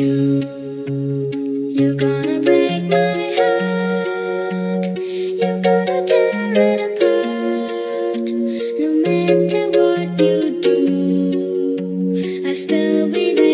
You're gonna break my heart. You're gonna tear it apart. No matter what you do, I'll still be there.